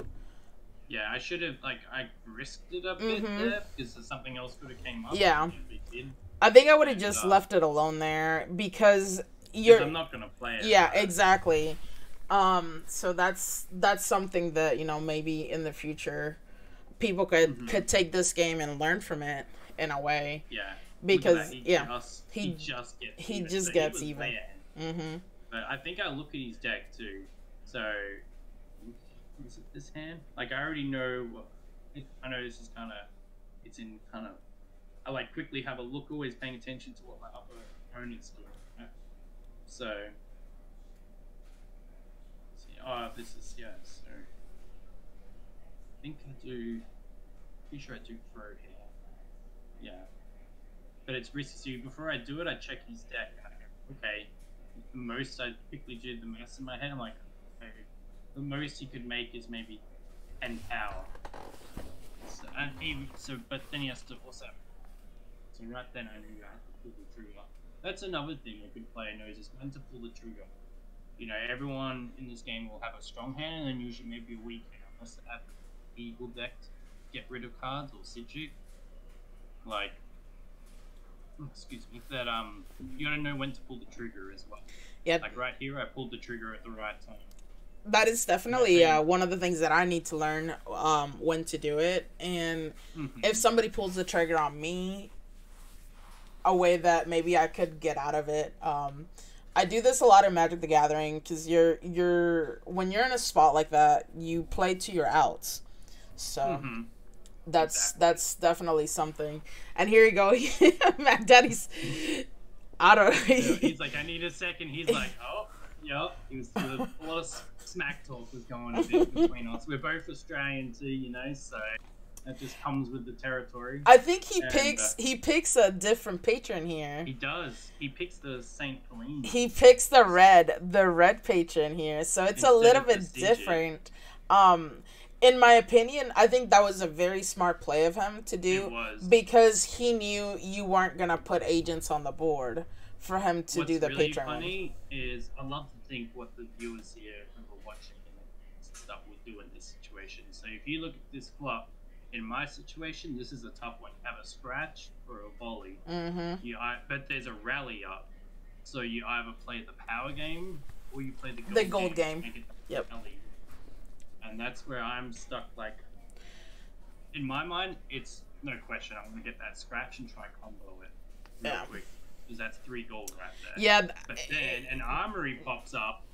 Yeah, I should have, like, I risked it a bit there because something else could have came up. Yeah. I think I would have just left it alone there because you're... I'm not going to play it. Yeah, exactly. So that's something that, you know, maybe in the future people could take this game and learn from it in a way. Yeah. Because, he just gets even. But I think I look at his deck too. So... is it this hand? Like, I already know what... I know this is kind of... it's in kind of... I, like, quickly have a look, always paying attention to what my other opponent's doing. Right? So... see, oh, this is... yeah, so... I think I do... pretty sure I do throw here. Yeah. But it's risky. So before I do it, I check his deck. And I go, okay. Most, I quickly do the math in my head. I'm like, okay. The most he could make is maybe 10 power. So, and he, but then he has to also... so right then I knew I had to pull the trigger. That's another thing a good player knows, is when to pull the trigger. You know, everyone in this game will have a strong hand and then usually maybe a weak hand. Unless they have Eagle decked, get rid of cards, or Psijic. Like, excuse me, that you gotta know when to pull the trigger as well. Yep. Like right here, I pulled the trigger at the right time. That is definitely one of the things that I need to learn, when to do it. And if somebody pulls the trigger on me, a way that maybe I could get out of it. I do this a lot in Magic the Gathering because when you're in a spot like that, you play to your outs. So that's definitely something. And here you go, Mag Daddy's. I don't know. He's like, I need a second. He's like, oh. Yep, it was a lot of smack talk was going on between us. We're both Australian too, you know, so that just comes with the territory. I think he picks a different patron here. He does. He picks the Saint Colleen. He picks the red patron here, so it's instead a little bit different. In my opinion, I think that was a very smart play of him to do. It was. Because he knew you weren't gonna put agents on the board. For him to do the patron. What's really funny is I love to think what the viewers here who are watching and stuff will do in this situation. So if you look at this flop, in my situation, this is a tough one. You have a scratch or a volley. But there's a rally up. So you either play the power game or you play the gold game. Make it rally. And that's where I'm stuck. Like, in my mind, it's no question. I'm going to get that scratch and try combo it real quick. Because that's 3 gold right there. Yeah. But then an armory pops up.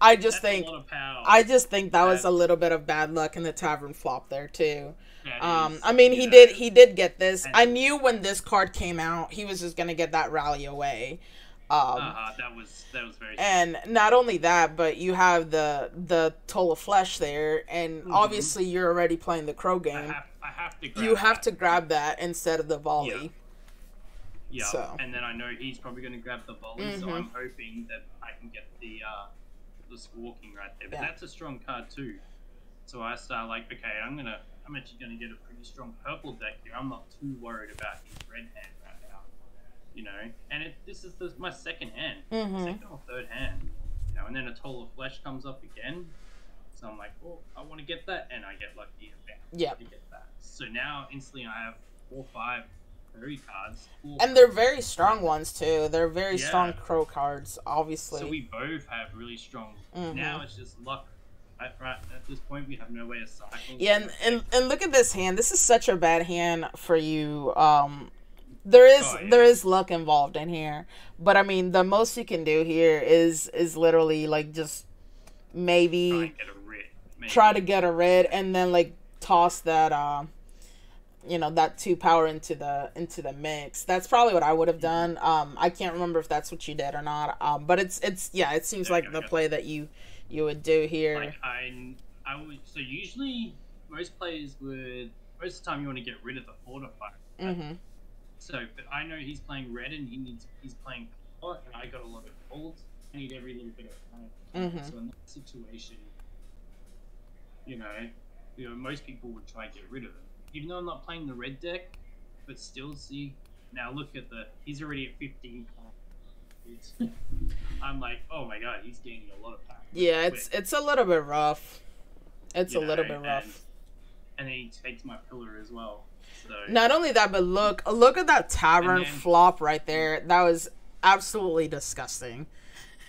I just think a lot of power. I just think that was a little bit of bad luck in the tavern flop there too. I mean, he did get this. And I knew when this card came out, he was just gonna get that rally away. That was very. And not only that, but you have the Toll of Flesh there, and obviously you're already playing the Crow game. You have to grab that instead of the volley. Yeah. Yeah, so. And then I know he's probably going to grab the volley, so I'm hoping that I can get the squawking right there. But that's a strong card too. So I start like, okay, I'm actually going to get a pretty strong purple deck here. I'm not too worried about his red hand right now, you know. And this is my second hand, second or third hand, you know. And then a Toll of Flesh comes up again, so I'm like, oh, I want to get that, and I get lucky and to get that. So now instantly I have 4 or 5. Cards. Cool. And they're very strong ones too. They're very strong Crow cards, obviously. So we both have really strong. Now it's just luck. Right at this point, we have no way to cycle. Yeah, and look at this hand. This is such a bad hand for you. There is luck involved in here, but I mean, the most you can do here is literally like just maybe try to get a red, and then like toss that. You know, that 2 power into the mix. That's probably what I would have done. I can't remember if that's what you did or not. But it's yeah, it seems like the play that you would do here. Like I would, so usually most players would, most of the time you want to get rid of the fortify. Right? So, but I know he's playing red and he's playing color, and I got a lot of gold. I need every little bit of time. So in that situation, you know, most people would try to get rid of it. Even though I'm not playing the red deck, but still see Now look at the, he's already at 15. I'm like, oh my god, he's gaining a lot of power. Yeah, it's a little bit rough. It's a little bit rough. And then he takes my pillar as well. So. Not only that, but look at that tavern flop right there. That was absolutely disgusting.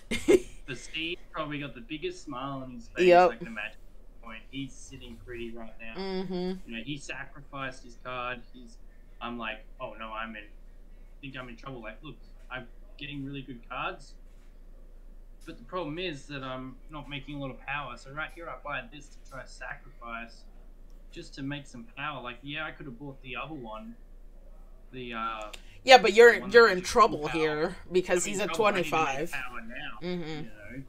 The Steve probably got the biggest smile on his face. Yep. Like the match point. He's sitting pretty right now. Mm-hmm. You know, he sacrificed his card. I'm like, oh no, I think I'm in trouble. Like, look, I'm getting really good cards. But the problem is that I'm not making a lot of power. So right here, I buy this to try sacrifice just to make some power. Like, yeah, I could have bought the other one. The yeah, but you're in trouble here because he's at 25. Power now, you know?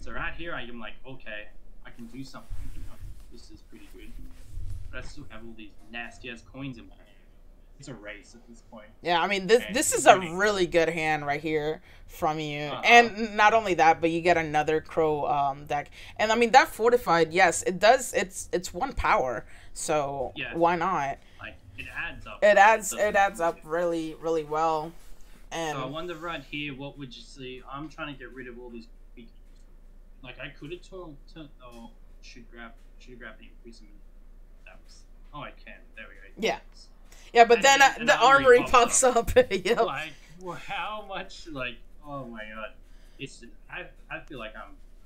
So right here, I am like, okay, I can do something. This is pretty good. But I still have all these nasty ass coins in my hand. It's a race at this point. Yeah, I mean this is a really good hand right here from you, and not only that, but you get another Crow deck, and I mean that fortified. Yes, it does. It's one power, so yeah, why not? Like it adds up. It adds up really, really well. And so I wonder right here, what would you see? I'm trying to get rid of all these. Like I could have torn. Oh, should grab the imprisonment. That was. Oh, I can. There we go. Yeah. Yeah, but then the armory pops up. Yep. Like, well, how much? Like, oh my god, it's. I feel like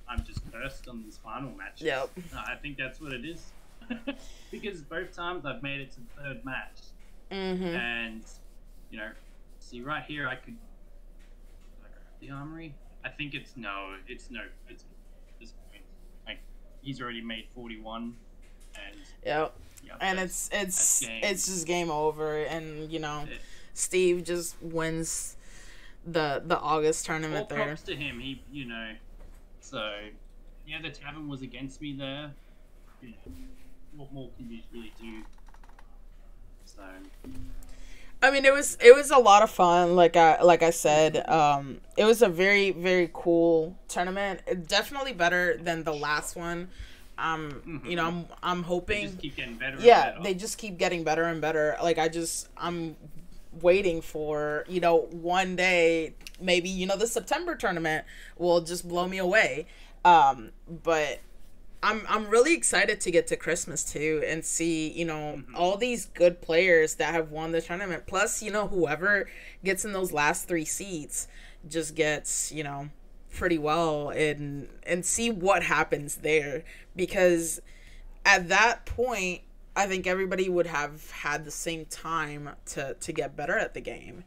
I'm just cursed on these final matches. Yep. I think that's what it is, because both times I've made it to the third match, and you know, see right here I could. The armory. I think it's no. It's no. It's at this point. Like he's already made 41, and. Yep. Yeah, and it's just game over, and you know, Steve just wins the August tournament there. Props to him, he you know, so yeah, the tavern was against me there. You know, what more can you really do? So, I mean, it was a lot of fun. Like I said, it was a very very cool tournament. It's definitely better than the last one. You know, I'm hoping they just keep getting better and better. They just keep getting better and better. Like I'm waiting for, you know, one day maybe, you know, the September tournament will just blow me away. But I'm really excited to get to Christmas too and see, you know, all these good players that have won the tournament. Plus, you know, whoever gets in those last three seats just gets, you know, pretty well and see what happens there, because at that point I think everybody would have had the same time to get better at the game,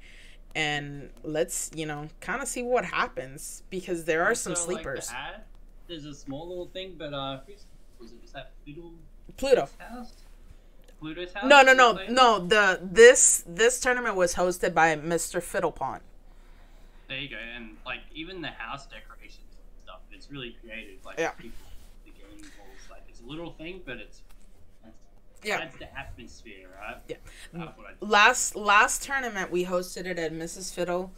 and let's, you know, kind of see what happens, because there are some sleepers. Like the ad, there's a small little thing, but was it just that Pluto's house? No, this tournament was hosted by Mr. Fiddlepaw. There you go, and like even the house decorations and stuff, it's really creative. Like people, the game balls, like it's a little thing, but it's the atmosphere, right? Yeah. Last tournament we hosted it at Mrs. Fiddle.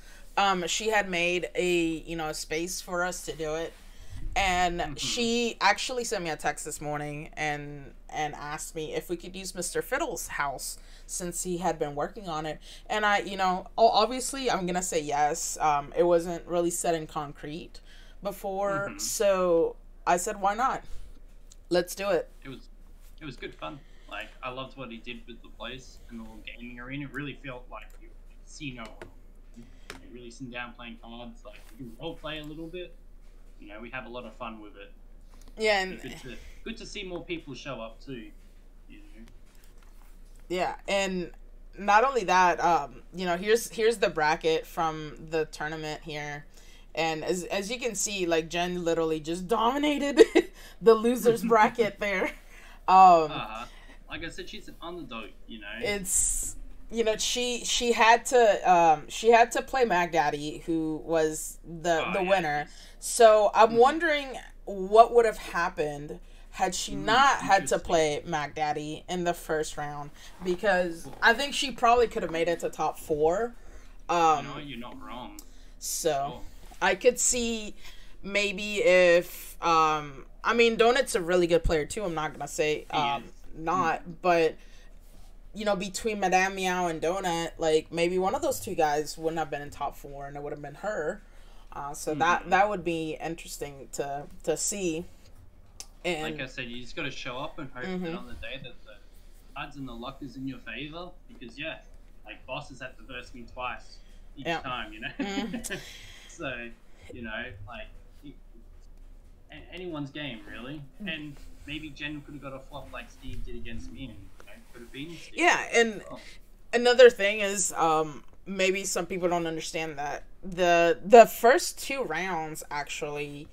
She had made a space for us to do it, and she actually sent me a text this morning and asked me if we could use Mr. Fiddle's house since he had been working on it, and I, you know, obviously I'm gonna say yes. It wasn't really set in concrete before, so I said, why not? Let's do it. It was good fun. Like I loved what he did with the place and the little gaming arena. It really felt like you could see no one. You really sit down playing cards. Like you can role play a little bit. You know, we have a lot of fun with it. Yeah, and good to see more people show up too. You know? Yeah, and not only that, you know, here's the bracket from the tournament here, and as you can see, like Jen literally just dominated the losers bracket there. Like I said, she's an underdog. You know, it's, you know, she had to play Mag Daddy, who was the winner. So I'm wondering what would have happened had she not had to play Mag Daddy in the first round, because I think she probably could have made it to top 4. No, you're not wrong. So I could see maybe if I mean, Donut's a really good player too. I'm not gonna say not, but you know, between Madame Meow and Donut, like maybe one of those two guys wouldn't have been in top four and it would have been her. So that would be interesting to see. And like I said, you just got to show up and hope that on the day that the cards and the luck is in your favor, because yeah, like Boss has had to verse me twice each time, you know. So, you know, like anyone's game really. And maybe Jen could have got a flop like Steve did against me, and you know, could have been Steve. Yeah, and another thing is maybe some people don't understand that the first two rounds actually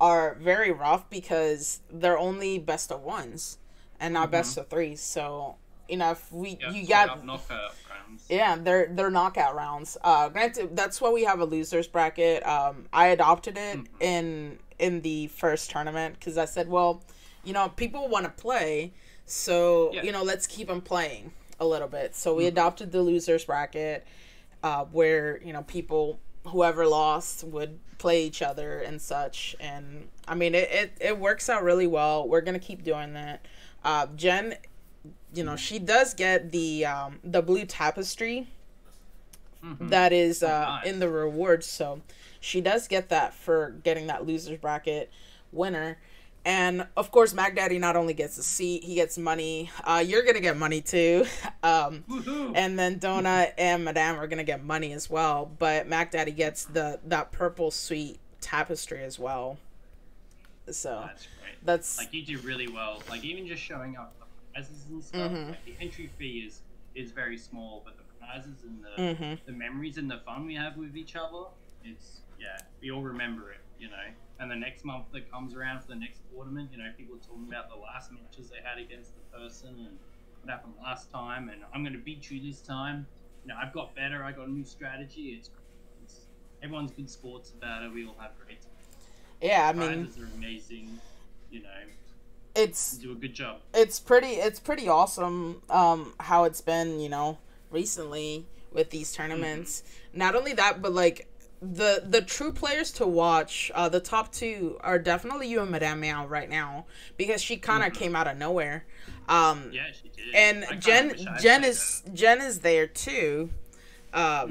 are very rough because they're only best of ones and not best of threes. So you know, if we you got knockout rounds. Yeah, they're knockout rounds. Granted, that's why we have a losers bracket. I adopted it in the first tournament because I said, well, you know, people want to play, so you know, let's keep them playing a little bit. So we adopted the losers bracket, where you know people, whoever lost would play each other and such. And I mean, it works out really well. We're gonna keep doing that. Jen, you know, she does get the blue tapestry that is in the rewards, so she does get that for getting that losers bracket winner. And of course, Mag Daddy not only gets a seat, he gets money. You're gonna get money too, and then Donut and Madame are gonna get money as well. But Mag Daddy gets that purple sweet tapestry as well. So that's great. That's like you do really well. Like even just showing up, the prizes and stuff. Like the entry fee is very small, but the prizes and the memories and the fun we have with each other, it's we all remember it, you know. And the next month that comes around for the next tournament, you know, people are talking about the last matches they had against the person and what happened last time, and I'm going to beat you this time. You know, I've got better. I got a new strategy. It's everyone's good sports about it. We all have great time. Yeah, I mean, prizes are amazing. You know, you do a good job. It's pretty awesome. How it's been, you know, recently with these tournaments. Not only that, but like, the true players to watch, the top two are definitely you and Madame Meow right now, because she kind of came out of nowhere. Yeah, she did. And Jen is there too. I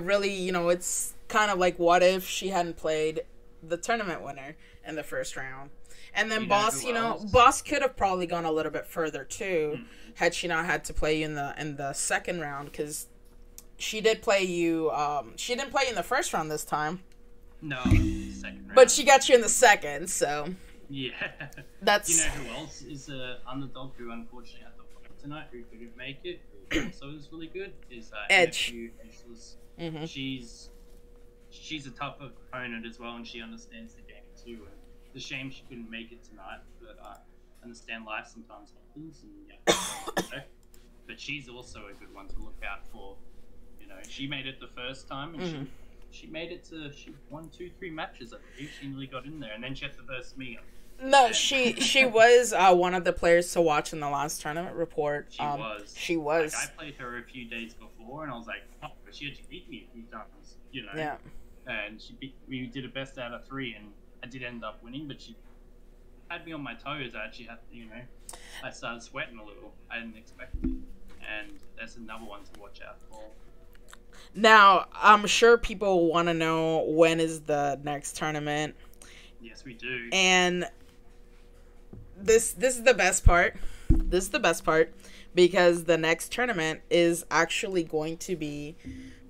really, you know, it's kind of like, what if she hadn't played the tournament winner in the first round? And then Boss, you know, Boss could have probably gone a little bit further too, had she not had to play you in the second round, because she did play you. She didn't play you in the first round this time. No, second round. But she got you in the second, so. Yeah. That's. You know who else is an underdog who unfortunately had to fight tonight, who couldn't make it, who also is really good, is Edge. She's a tough opponent as well, and she understands the game too. And it's a shame she couldn't make it tonight, but I understand life sometimes happens, and yeah. But she's also a good one to look out for. You know, she made it the first time, and she made it to, she won 2-3 matches, I believe. She nearly got in there, and then she had to verse me up. No, she was one of the players to watch in the last tournament report. She was. Like, I played her a few days before, and I was like, oh, but she had to beat me a few times, you know. Yeah. And she beat, we did a best out of 3, and I did end up winning, but she had me on my toes. I actually had, you know, I started sweating a little. I didn't expect it. And that's another one to watch out for. Now, I'm sure people want to know, when is the next tournament? Yes, we do. And this is the best part. This is the best part, because the next tournament is actually going to be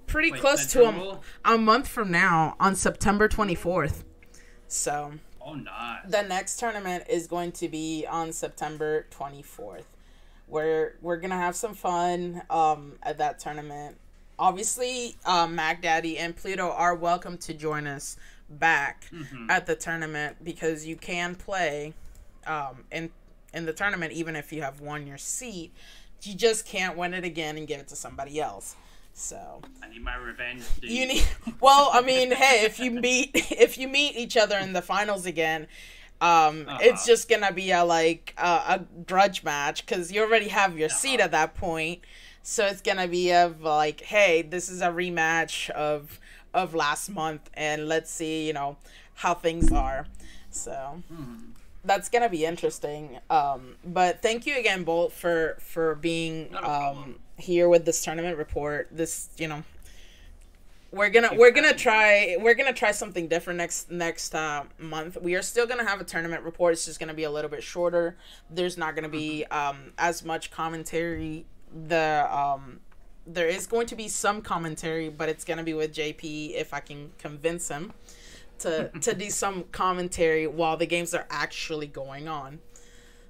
pretty close to a month from now, on September 24th. So, nice. The next tournament is going to be on September 24th. We're going to have some fun at that tournament. Obviously, Mag Daddy and Pluto are welcome to join us back at the tournament, because you can play in the tournament even if you have won your seat. You just can't win it again and give it to somebody else. So I need my revenge, dude. You need. Well, I mean, hey, if you meet each other in the finals again, it's just gonna be a grudge match, because you already have your seat at that point. So it's gonna be of like, hey, this is a rematch of last month, and let's see, you know, how things are. So that's gonna be interesting. But thank you again, Bolt, for being here with this tournament report. This, you know, we're gonna try something different next month. We are still gonna have a tournament report. It's just gonna be a little bit shorter. There's not gonna be as much commentary. There is going to be some commentary, but it's gonna be with JP if I can convince him to do some commentary while the games are actually going on.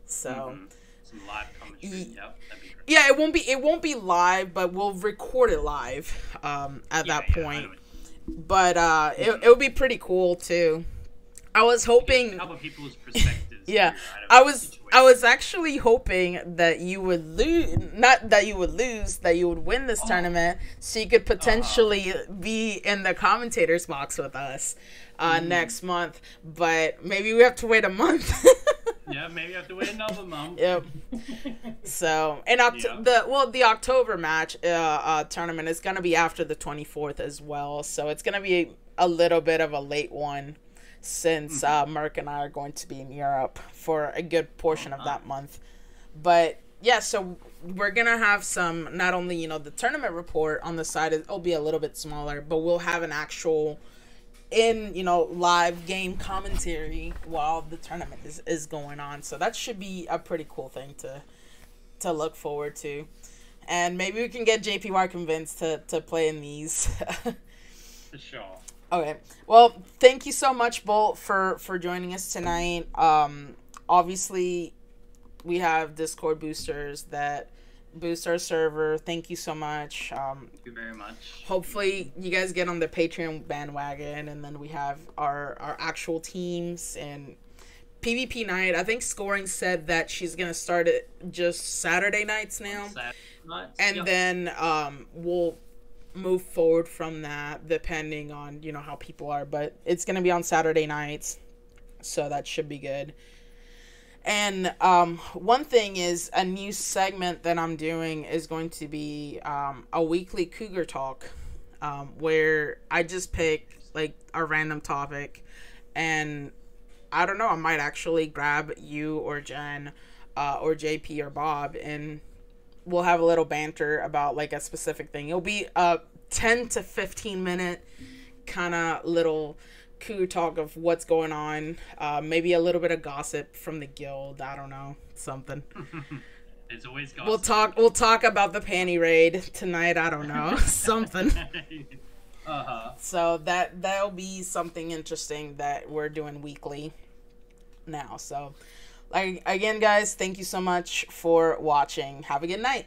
So some live commentary. Yep, that'd be great. Yeah, it won't be live, but we'll record it live at that point. But it would be pretty cool too. I was hoping. A couple people's perspectives. Yeah, I was actually hoping that you would lose, not that you would lose, that you would win this tournament, so you could potentially be in the commentators box with us next month. But maybe we have to wait a month. Yeah, maybe you have to wait another month. Yep. So, and the October match tournament is going to be after the 24th as well, so it's going to be a little bit of a late one, since Merc and I are going to be in Europe for a good portion of that month. But yeah, so we're gonna have some, not only, you know, the tournament report on the side, it'll be a little bit smaller, but we'll have an actual live game commentary while the tournament is going on. So that should be a pretty cool thing to look forward to. And maybe we can get JPY convinced to play in these. For sure. Okay, well, thank you so much, Bolt, for joining us tonight. Obviously, we have Discord boosters that boost our server. Thank you so much. Thank you very much. Hopefully, you guys get on the Patreon bandwagon, and then we have our actual teams and PvP night. I think Scoring said that she's going to start it just Saturday nights now. Saturday nights. And then we'll move forward from that, depending on, you know, how people are, but it's gonna be on Saturday nights, so that should be good. And one thing is, a new segment that I'm doing is going to be a weekly Cougar Talk, where I just pick like a random topic, and I don't know, I might actually grab you or Jen or JP or Bob, and we'll have a little banter about like a specific thing. It'll be a 10 to 15 minute kind of little coup talk of what's going on. Maybe a little bit of gossip from the guild. I don't know, something. It's always gossip. We'll talk about the panty raid tonight. I don't know, something. So that'll be something interesting that we're doing weekly now. So again, guys, thank you so much for watching. Have a good night.